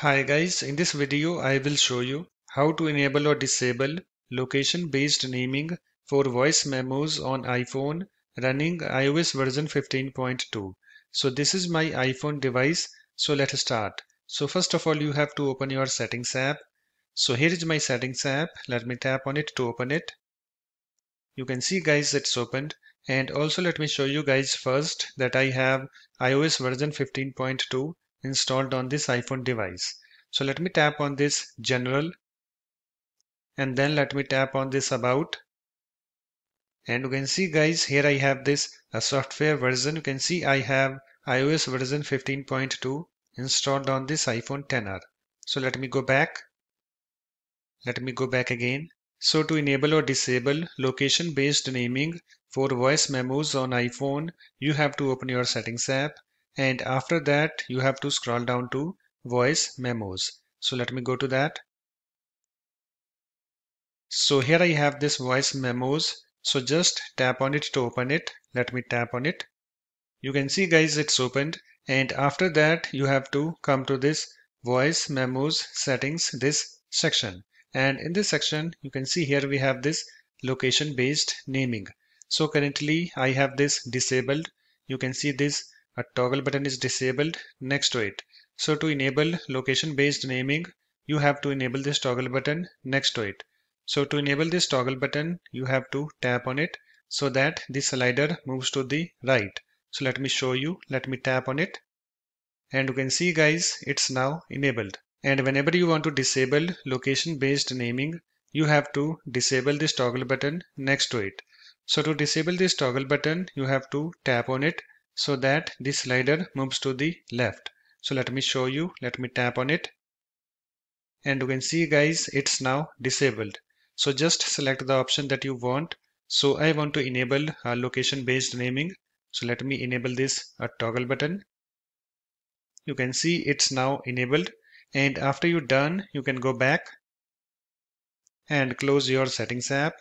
Hi guys, in this video I will show you how to enable or disable location-based naming for voice memos on iPhone running iOS version 15.2. So this is my iPhone device, so let's start. So first of all you have to open your settings app. So here is my settings app, let me tap on it to open it. You can see guys it's opened, and also let me show you guys first that I have iOS version 15.2. installed on this iPhone device. So let me tap on this General, and then let me tap on this About, and you can see guys here I have this software version. You can see I have iOS version 15.2 installed on this iPhone XR. So let me go back. Let me go back again. So to enable or disable location based naming for voice memos on iPhone, you have to open your settings app. And after that you have to scroll down to voice memos. So let me go to that. So here I have this voice memos. So just tap on it to open it. Let me tap on it. You can see guys it's opened, and after that you have to come to this voice memos settings, this section. And in this section you can see here we have this location based naming. So currently I have this disabled. You can see this a toggle button is disabled next to it. So to enable location based naming you have to enable this toggle button next to it. So to enable this toggle button you have to tap on it so that the slider moves to the right. So let me show you. Let me tap on it, and you can see guys it's now enabled. And whenever you want to disable location based naming you have to disable this toggle button next to it. So to disable this toggle button you have to tap on it so that the slider moves to the left. So let me show you. Let me tap on it, and you can see guys it's now disabled. So just select the option that you want. So I want to enable location based naming. So let me enable this toggle button. You can see it's now enabled, and after you're done you can go back and close your settings app.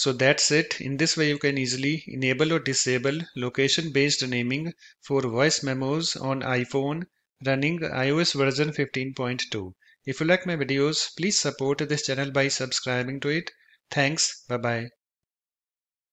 So that's it. In this way you can easily enable or disable location-based naming for voice memos on iPhone running iOS version 15.2. If you like my videos, please support this channel by subscribing to it. Thanks. Bye-bye.